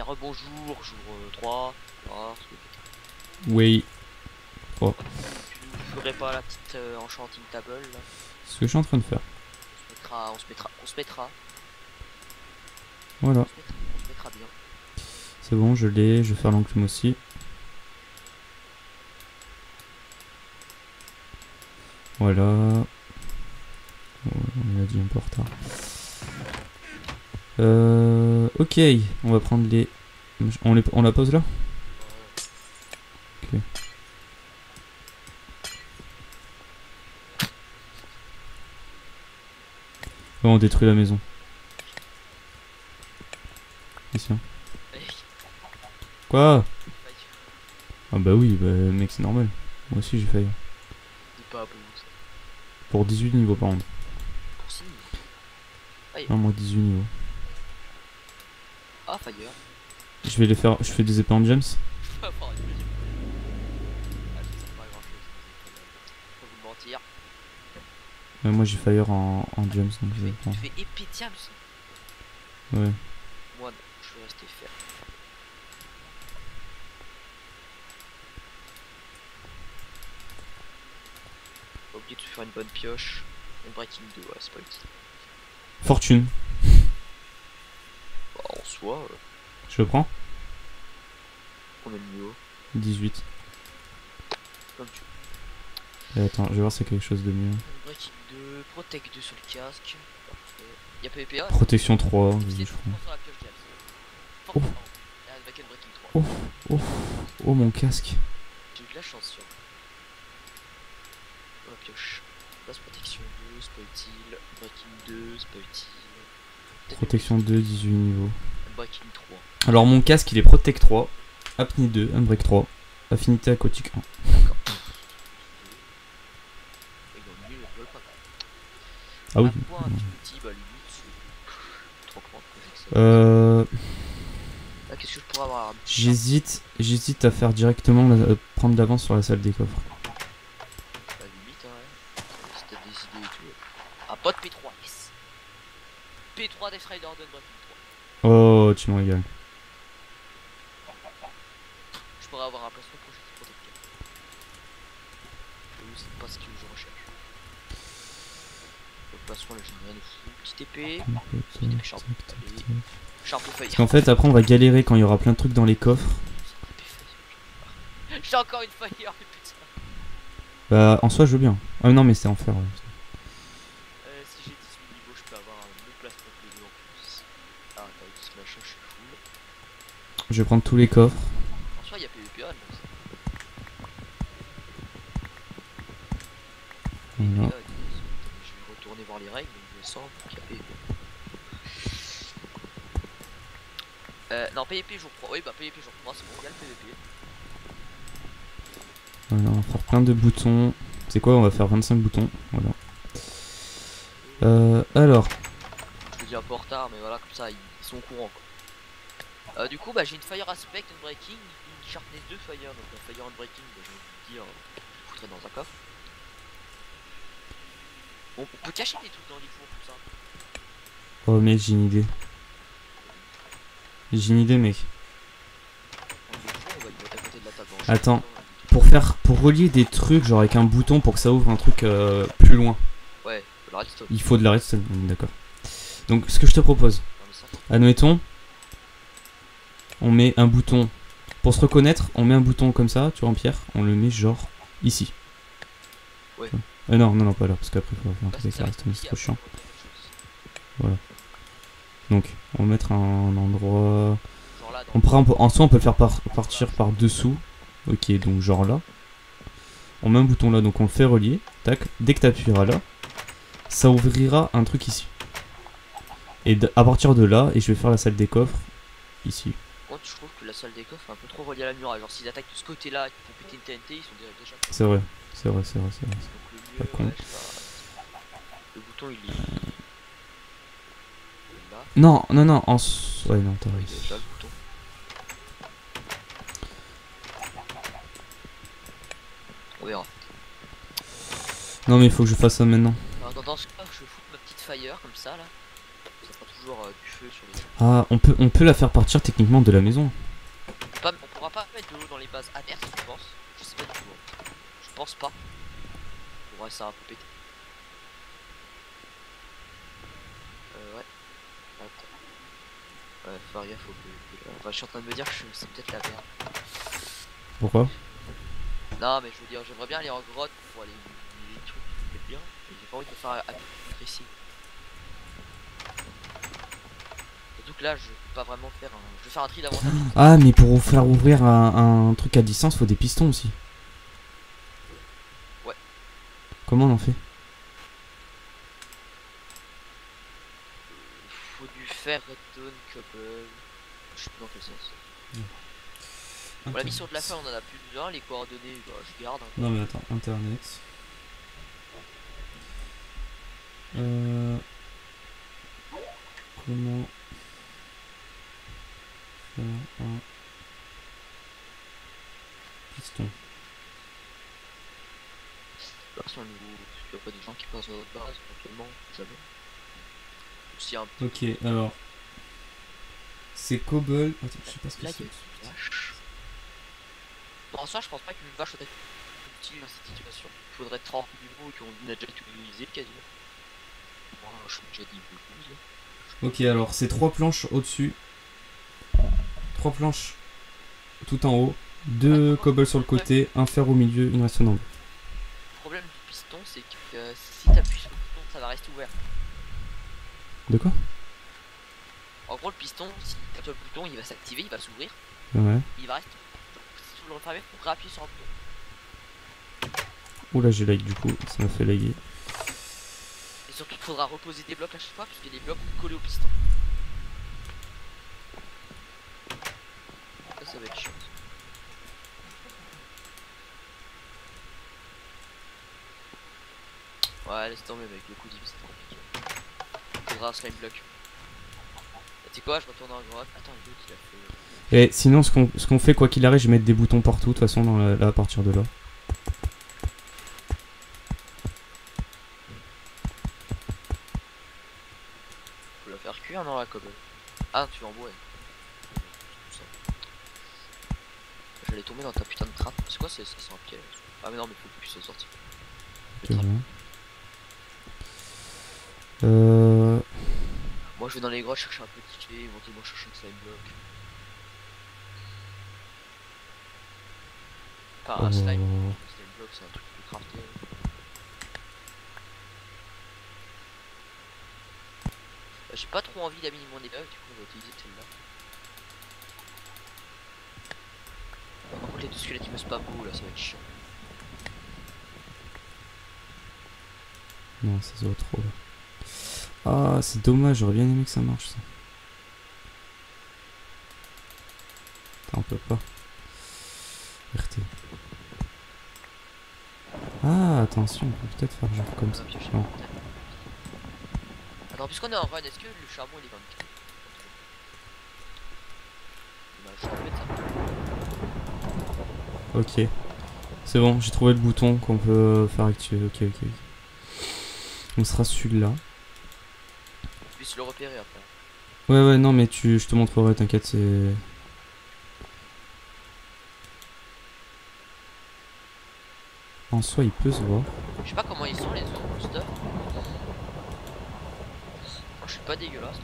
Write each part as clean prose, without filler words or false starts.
Allez, rebonjour, j'ouvre 3. Voilà. Oui. Oh. Tu ne ferais pas la petite enchanting table là? Ce que je suis en train de faire. On se mettra. Voilà. On se mettra bien. C'est bon, je l'ai. Je vais faire l'enclume aussi. Voilà. On a dit un peu en retard. Ok, on va prendre les... On la pose là? Ok. Oh, on détruit la maison. Ici. Hein. Quoi? Ah bah oui, bah, mec, c'est normal. Moi aussi j'ai failli. Pour 18 niveaux par contre. Non, moins 18 niveaux. Ah, fire. Je vais les faire. Je fais des épées en gems. Moi j'ai fire en gems. Donc je vais prendre. Tu fais épée gems. Ouais. Moi je vais rester faire. Pas oublier de se faire une bonne pioche. Une breaking 2, ouais, c'est pas utile. Fortune. En soi. Je le prends. Combien de niveau? 18. Comme tu veux. Attends, je vais voir si c'est quelque chose de mieux. Breaking 2, Protect 2 sur le casque. Il y a PvPA. Protection 3, je crois. Oh mon casque. J'ai eu de la chance sur. Oh la pioche. Protection 2, c'est pas utile. Breaking 2, c'est pas utile. Protection 2, 18 niveaux. Breaking 3. Alors mon casque il est Protect 3, Apni 2, Unbreak 3, Affinité Aquatique 1. D'accord. Ah oui. J'hésite à faire directement prendre d'avance sur la salle des coffres. Pot P3, yes. P3 des Strider de Breaking 3. Oh, tu m'en régales. Je pourrais avoir un placement projet pour des cas. C'est pas ce que je recherche. Le placement là, j'ai rien de fou. Petit épée. Petit épée sharp. Sharp au feuille. En fait, après, on va galérer quand il y aura plein de trucs dans les coffres. J'ai encore une feuille, putain. Bah, en soi, je veux bien. Ah non, mais c'est en fer. Ouais. Je vais prendre tous les coffres. En soi, il y a PvPA. Je vais retourner voir les règles, mais il me semble qu'il y a PvPA. Non, PvP jour 3. Oui, bah PvP jour 3, c'est bon, il y a le PvP. Voilà, on va faire plein de boutons. C'est quoi? On va faire 25 boutons. Voilà. Alors. Je le dis un peu en retard, mais voilà, comme ça, ils sont au courant, quoi. Du coup, bah, j'ai une Fire Aspect, une Breaking, une Sharpness 2 Fire, donc un Fire and Breaking, bah, je vais vous dire, je foutrais dans un coffre. Bon, on peut cacher des trucs dans les fours, tout ça. Oh, mec, j'ai une idée. J'ai une idée, mec. Attends, pour relier des trucs, genre avec un bouton pour que ça ouvre un truc plus loin. Ouais, de la redstone. Il faut de la redstone, d'accord. Donc, ce que je te propose, admettons. On met un bouton, pour se reconnaître, on met un bouton comme ça, tu vois, en pierre, on le met genre ici. Ouais. Non, pas là, parce qu'après il faut faire un truc avec la redstone, c'est trop chiant. Voilà. Donc, on va mettre un endroit... On prend, en soi, on peut le faire partir par dessous. Ok, donc genre là. On met un bouton là, donc on le fait relier. Tac, dès que tu appuieras là, ça ouvrira un truc ici. Et à partir de là, et je vais faire la salle des coffres, ici. Je trouve que la salle des coffres est un peu trop reliée à la muraille. Genre, s'ils attaquent de ce côté-là et qu'ils font péter une TNT, ils sont déjà. C'est vrai. Donc, le, mieux, ouais, le bouton il est. Là. Non, en. Ouais, non, t'as réussi. Là, le bouton. On verra. Non, mais il faut que je fasse ça maintenant. Alors, dans ce cas, je vais foutre ma petite fire comme ça là. ça fera toujours du feu sur les... Ah, on peut la faire partir techniquement de la maison. On pourra pas mettre de l'eau dans les bases averses, je pense. Je sais pas du tout. Je pense pas. Ouais, ça va péter. Ouais. Attends. Ouais, Faria, faut que... Enfin, je suis en train de me dire que c'est peut-être la merde. Pourquoi? Non, mais je veux dire, j'aimerais bien aller en grotte pour aller les trucs qui me bien. J'ai pas envie de faire un tracing. Surtout que là, je peux pas vraiment faire un... Je vais faire un tri davantage. Ah, mais pour faire ouvrir un truc à distance, faut des pistons aussi. Ouais. Comment on en fait? Faut du fer, redstone, cobble... Je sais plus dans quel sens. Mmh. Pour la mission de la fin, on en a plus de 1, les coordonnées, je garde. Non mais attends, internet. Comment faire un piston? Parce qu'il n'y a pas des gens qui passent dans notre base, actuellement, jamais. Aussi un peu. Ok, alors. C'est cobble. Attends, je sais pas ce que c'est. En soi, je pense pas qu'une vache soit utile dans cette situation. Il faudrait 30 niveaux et qu'on a déjà tout utilisé quasiment. Moi, je suis déjà dit beaucoup. Ok, alors c'est 3 planches au-dessus. 3 planches tout en haut. 2 cobbles sur le côté, un fer au milieu, une redstone en haut. Le problème du piston, c'est que si t'appuies sur le piston, ça va rester ouvert. De quoi? En gros, le piston, si t'appuies sur le bouton, il va s'activer, il va s'ouvrir. Ouais. Il va rester. On travaille pour rappuyer sur un bouton. Oula, j'ai lag du coup, ça m'a fait laguer. Et surtout, il faudra reposer des blocs à chaque fois, parce qu'il y a des blocs collés au piston. Ça, ça va être chiant. Ouais, laisse tomber, avec le coup d'ip, c'est compliqué. Il faudra un slime block. Tu sais quoi, je retourne en droite. Attends, le doute, il a fait. Et sinon, ce qu'on fait, quoi qu'il arrive, je vais mettre des boutons partout, de toute façon, dans là, à partir de là. Faut la faire cuire, non, la cobble. Ah, tu vas embourrer. Je l'ai tombé dans ta putain de trappe. C'est quoi, ça sent un pied? Ah, mais non, mais faut que je puisse sortir. Moi, je vais dans les grottes chercher un petit clé, éventuellement chercher un slime block. Enfin, un slime block, c'est un truc de crafter. J'ai pas trop envie d'amener mon épave, du coup on va utiliser celle-là. Par contre, les deux squelettes ils me spam beaucoup là, ça va être chiant. Non, ça se voit trop là. Ah, c'est dommage, j'aurais bien aimé que ça marche ça. Putain, on peut pas. RT. Ah, attention, on peut peut-être faire genre comme ça. Non. Alors, puisqu'on est en run, est-ce que le charbon il est 24? Bah, je peux mettre ça. Ok. C'est bon, j'ai trouvé le bouton qu'on peut faire activer. Ok, ok. On sera celui-là. Tu puisses le repérer après. Ouais, ouais, non, mais je te montrerai, t'inquiète, c'est. En soi, il peut se voir. Je sais pas comment ils sont les autres boosters. Oh, je suis pas dégueulasse.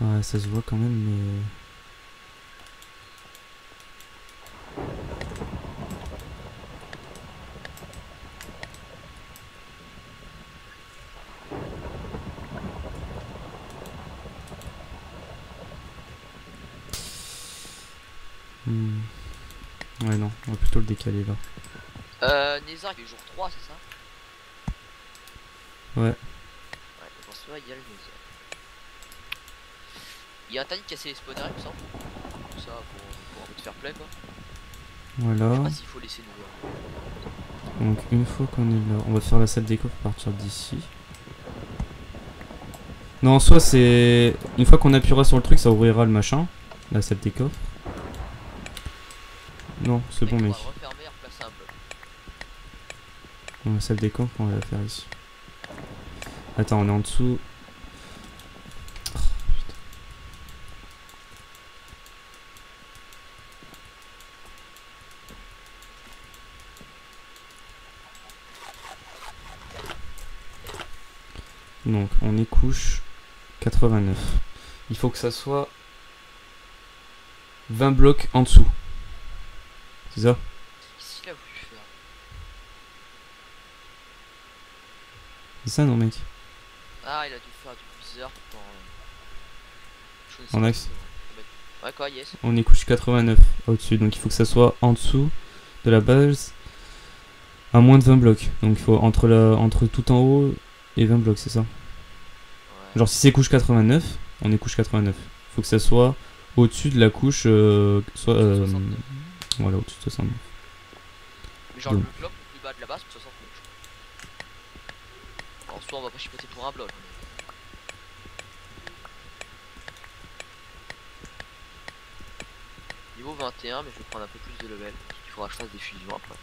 Ouais, ça se voit quand même, mais. Ouais non, on va plutôt le décaler là. Nézar il est jour 3 c'est ça? Ouais. Ouais, dans ce là il y a le Nézar. Il y a un tas de casser les spawners il me semble. Tout ça pour un peu de fair play quoi. Voilà. Je sais pas s'il faut laisser nous. Donc une fois qu'on est là, on va faire la salle déco pour partir d'ici. Non, en soi, c'est... Une fois qu'on appuiera sur le truc, ça ouvrira le machin. La salle des coffres. Non, c'est bon, mec. Bon, la salle des coffres, on va la faire ici. Attends, on est en dessous. Oh, donc, on est couche 89. Il faut que ça soit 20 blocs en dessous. C'est ça? C'est ça, non, mec? Ah, il a dû faire du bizarre pour... En axe. Ouais, quoi, yes. On est couche 89 au-dessus, donc il faut que ça soit en dessous de la base à moins de 20 blocs. Donc il faut entre, entre tout en haut et 20 blocs, c'est ça? Ouais. Genre si c'est couche 89, on est couche 89. Il faut que ça soit au-dessus de la couche... voilà, au-dessus de 69. Mais genre donc. Le bloc le plus bas de la base, c'est 69. En soi, on va pas chipoter pour un bloc. Niveau 21, mais je vais prendre un peu plus de level. Il faudra que je fasse des fusions après.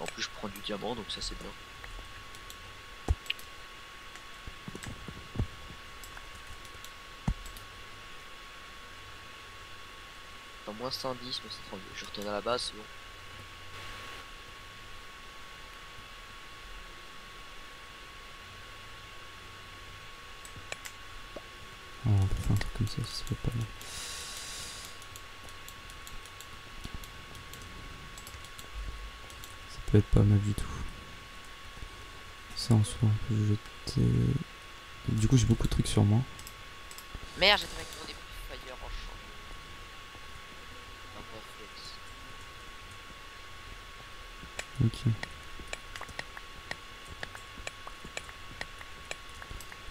En plus, je prends du diamant, donc ça c'est bien. Dans moins 110, mais c'est 32. Je retourne à la base, c'est bon. On peut faire un truc comme ça, ça serait pas mal. Ça peut être pas mal du tout. Ça en soi, on peut jeter. Du coup, j'ai beaucoup de trucs sur moi. Merde, j'ai trouvé que mon début de fire en champ. Ok.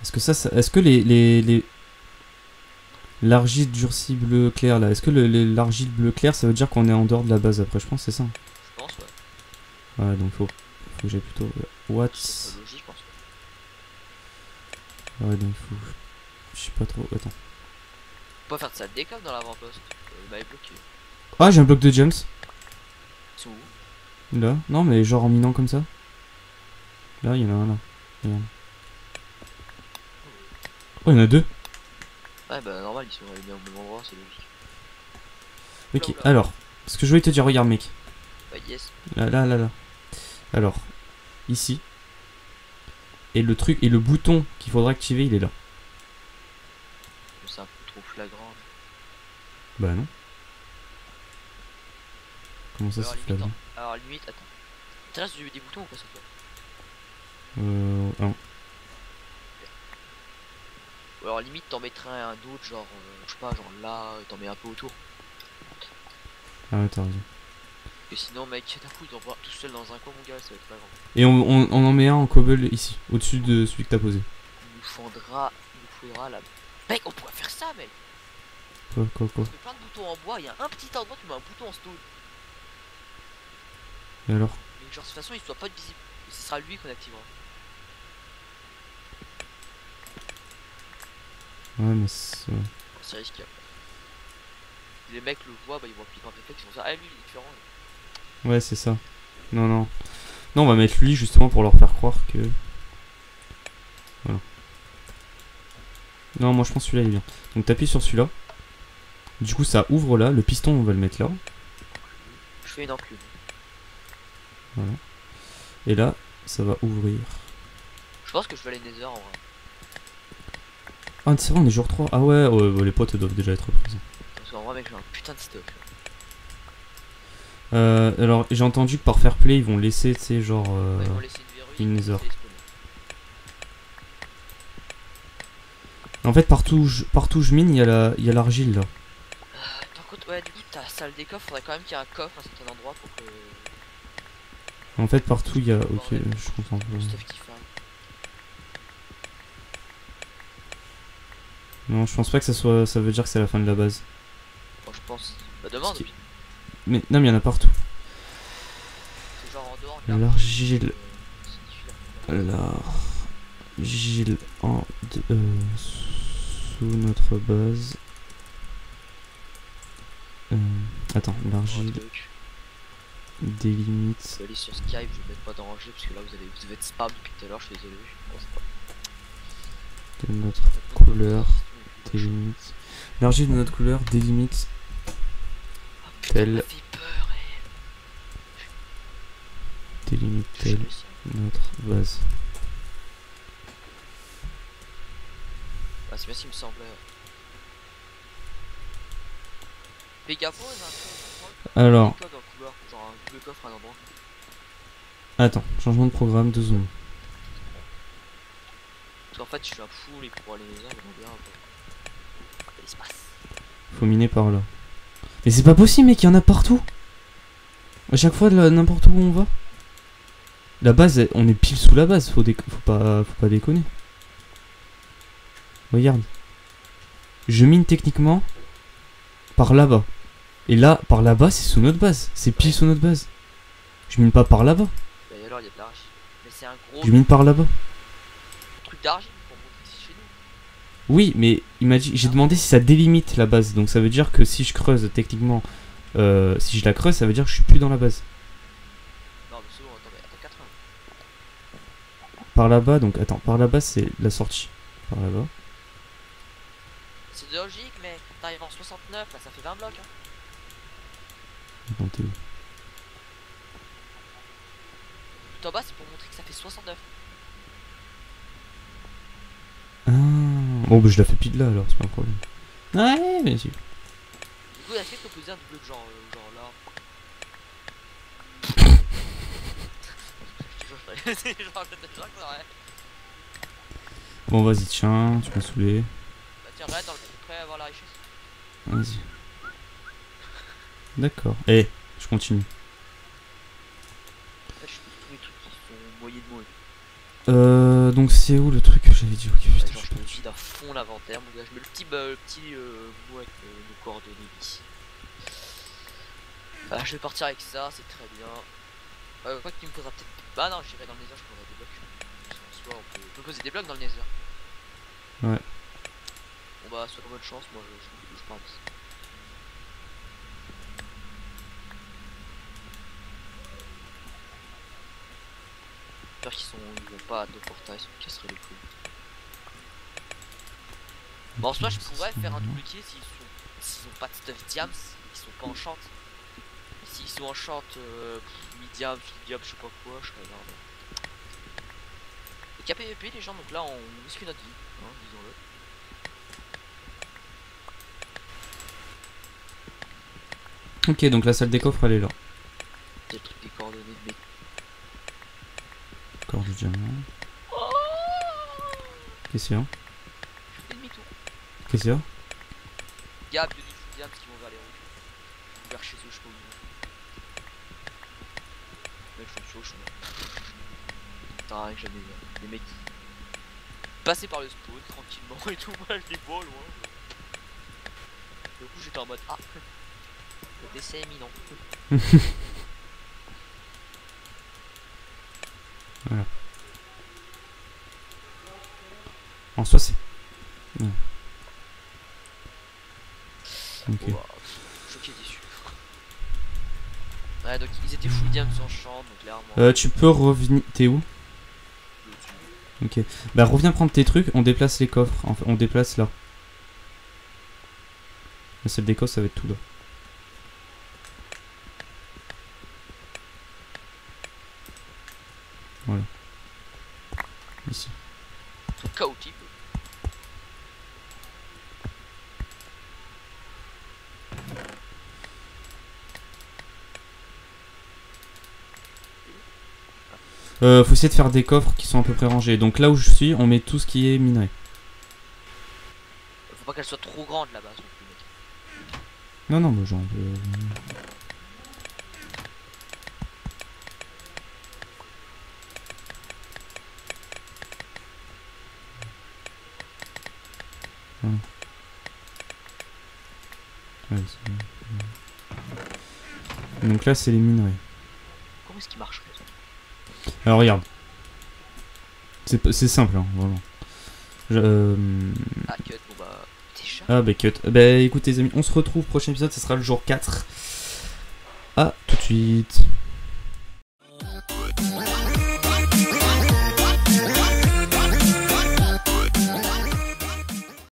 Est-ce que ça, est-ce que les... L'argile durcie bleu clair là, est-ce que l'argile bleu clair ça veut dire qu'on est en dehors de la base après, je pense, c'est ça? Je pense, ouais. Ouais, donc faut que j'aille plutôt... What? Logique, je pense. Ouais, donc faut... Je sais pas trop, attends. Faut pas faire de ça décale dans l'avant-poste, il m'avait bloqué. Ah, j'ai un bloc de gems. Ils sont où? Là, non mais genre en minant comme ça. Là, il y en a un là. Il y en a un. Oh, il y en a deux. Ouais, bah normal, ils sont bien au même endroit, c'est logique. Ok, alors, ce que je voulais te dire, regarde, mec. Bah, yes. Là. Alors, ici. Et le truc, et le bouton qu'il faudra activer, il est là. C'est un peu trop flagrant. Bah, non. Comment ça, c'est flagrant? Alors, limite, attends. Il te reste des boutons ou pas, ça toi? Non. Ou alors limite t'en mettrais un autre, genre je sais pas, genre là, t'en mets un peu autour. Ah ouais, t'as raison. Et sinon mec, d'un coup ils envoient tout seul dans un coin, mon gars, ça va être pas grand. Et on en met un en cobble ici, au-dessus de celui que t'as posé. Il nous faudra la... Mec, on pourrait faire ça, mec. Quoi. Parce que plein de boutons en bois, il y a un petit endroit, tu mets un bouton en stone. Et alors? Mais genre de toute façon il soit pas visible, ce sera lui qu'on activera. Ouais, mais c'est risqué. Les mecs le voient, bah ils vont appliquer un réflexe, ils vont dire ah lui il est différent. Ouais, c'est ça. Non, on va mettre lui justement pour leur faire croire que... Voilà. Non, moi je pense celui-là il est bien. Donc t'appuies sur celui-là. Du coup ça ouvre là, le piston on va le mettre là. Je fais une enclume. Voilà. Et là, ça va ouvrir. Je pense que je vais aller nether en vrai. Ah, c'est vrai, on est jour 3. Ah ouais, les potes doivent déjà être reprises. Parce qu'en vrai, mec, j'ai un putain de stock. Alors, j'ai entendu que par fair play, ils vont laisser, tu sais, genre. Ouais, ils vont laisser une nether. En fait, partout où je mine, il y a l'argile là. Par contre, ouais, du coup, ta salle des coffres, faudrait quand même qu'il y ait un coffre à un certain endroit pour que. En fait, partout, il y a. Ok, je comprends. Non, je pense pas que ça soit. Ça veut dire que c'est la fin de la base. Bon, je pense. Bah, demande. Mais non, mais il y en a partout. C'est genre en dehors. L'argile. Là. Gilles en sous notre base. Attends, l'argile délimite. Je vais aller sur Skype, je vais peut-être pas déranger parce que là vous devez être spam depuis tout à l'heure, je suis désolé, je pense pas. De notre couleur délimite. L'argile de notre couleur délimite. Oh, tel. Délimite tel notre base. Ah, c'est bien s'il me semblait. Alors, attends, changement de programme, 2 secondes. En fait, je suis un fou et pour aller là, on verra. Faut miner par là. Mais c'est pas possible, mec, il y en a partout. À chaque fois, n'importe où on va. La base, on est pile sous la base. Faut pas déconner. Regarde, je mine techniquement par là-bas. Et là, par là-bas, c'est sous notre base. C'est pile sous notre base. Je mine pas par là-bas. Je mine par là-bas. Oui, mais imagine, j'ai demandé si ça délimite la base. Donc ça veut dire que si je creuse techniquement, si je la creuse, ça veut dire que je suis plus dans la base. Non, mais c'est bon, attends, 80. Par là-bas, donc attends, par là-bas, c'est la sortie. Par là-bas. C'est logique, mais t'arrives en 69, là ça fait 20 blocs. Hein. Attends, t'es où? Tout en bas, c'est pour montrer que ça fait 69. Ah. Bon, bah je la fais pile là alors, c'est pas un problème. Ouais, bien sûr. Du coup, la suite proposer un double genre là. Bon, vas-y, tiens, tu m'as saoulé. Bah, tiens, là, à avoir la richesse. Vas-y. D'accord. Eh, je continue. Donc c'est où le truc que j'avais dit? Ok, putain, genre, je me vide à fond l'inventaire, mon gars. Je mets le petit bout avec nos coordonnées ici. Bah, je vais partir avec ça, c'est très bien. Quoi qu'il me posera peut-être. Bah non, j'irai dans le nether, je poserai des blocs. En soi, on peut poser des blocs dans le nether. Ouais. Bon bah, soit bonne chance, moi je pense. J'espère qu'ils vont pas à 2 portails, ils casseraient les couilles. Bon, en soi, je pourrais faire un double kill s'ils ont pas de stuff diams, ils sont pas en chante. S'ils sont en chante, mid-diam, fil-diam, je sais pas quoi, je regarde. Et KPVP, les gens, donc là on risque notre vie, hein, disons-le. Ok, donc la salle des coffres elle est là. C'est le truc des coordonnées de mes... Corps du diamant. Oh, qu'est-ce qu'il y a? Qu'est-ce qu'il y a? Il y a plus de diamants qui vont vers les rouges. Vers chez eux, je sais pas où. Mec, je suis chaud, je suis... Putain, rien que jamais. Les mecs passaient par le spawn tranquillement et tout, moi je les vois loin. Du coup, j'étais en mode... Ah. Le décès est imminent. Voilà. En soi, c'est... Ouais. Ok. Wow. Choqué, déçu. Ouais, donc ils étaient full diams en champ, donc clairement... tu peux revenir... T'es où? Ok. Bah, reviens prendre tes trucs, on déplace les coffres. Enfin, on déplace là. La salle des coffres, ça va être tout là. Voilà. Ici. Chaotique. Faut essayer de faire des coffres qui sont à peu près rangés. Donc là où je suis, on met tout ce qui est minerai. Faut pas qu'elle soit trop grande là-bas. Non, non, mais genre... Ouais. Ouais, ouais. Donc là c'est les minerais. Comment est-ce qu'ils marchent? Alors regarde. C'est simple, hein, vraiment. Ah, cut, bon bah, déjà. Ah, bah, cut. Bah, écoutez, les amis, on se retrouve. Prochain épisode, ça sera le jour 4. À tout de suite.